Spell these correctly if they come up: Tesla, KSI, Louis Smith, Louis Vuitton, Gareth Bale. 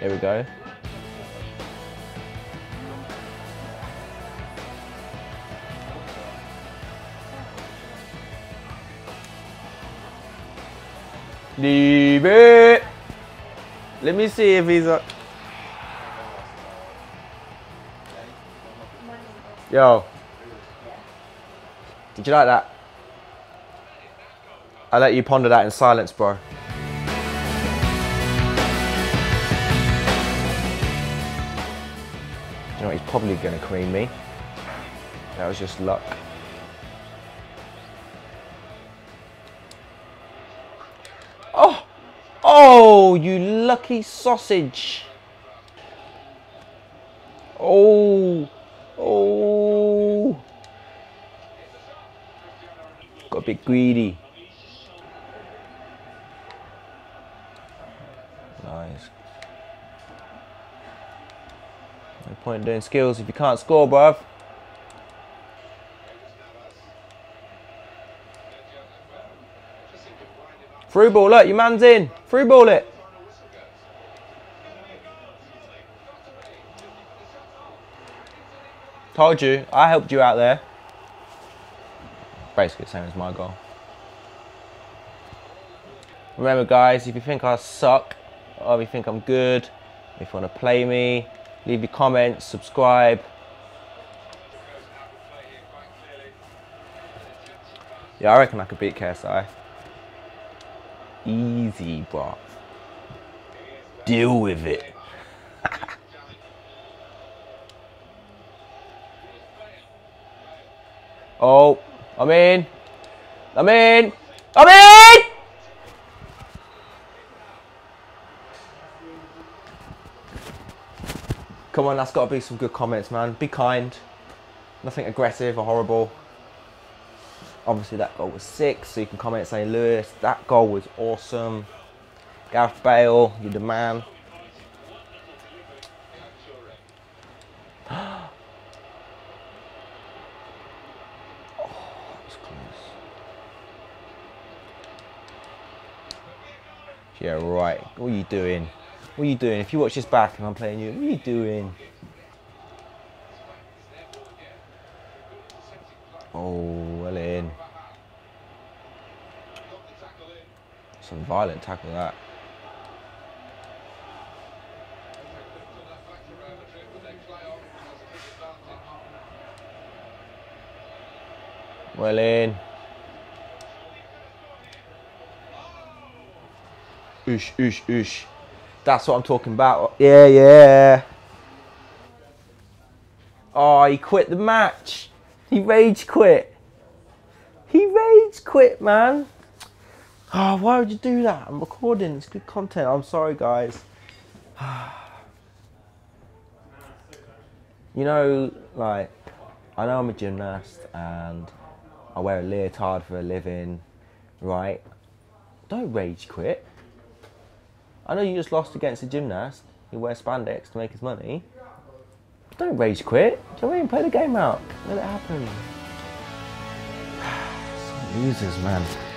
There we go. Leave it. Let me see if he's a... Yo. Did you like that? I'll let you ponder that in silence, bro. You know, he's probably gonna cream me. That was just luck. Oh! Oh, you lucky sausage. Oh. Oh. Got a bit greedy. Nice. No point in doing skills if you can't score, bruv. Through ball, look, your man's in. Through ball it. Told you, I helped you out there. Basically the same as my goal. Remember guys, if you think I suck, or if you think I'm good, if you want to play me, leave your comments, subscribe. Yeah, I reckon I could beat KSI. Easy, bro. Deal with it. Oh, I'm in. I'm in. I'm in! Come on, that's got to be some good comments, man. Be kind. Nothing aggressive or horrible. Obviously, that goal was sick, so you can comment saying, Louis, that goal was awesome. Gareth Bale, you're the man. Yeah, right. What are you doing? What are you doing? If you watch this back and I'm playing you, what are you doing? Oh, well in. Some violent tackle that. Well in. Oosh, oosh, oosh. That's what I'm talking about. Yeah, yeah. Oh, he quit the match. He rage quit. He rage quit, man. Oh, why would you do that? I'm recording. It's good content. I'm sorry, guys. You know, like, I know I'm a gymnast and I wear a leotard for a living, right? Don't rage quit. I know you just lost against a gymnast who wears spandex to make his money. But don't rage quit. Do you know what I mean? Play the game out. Let it happen. Some losers, man.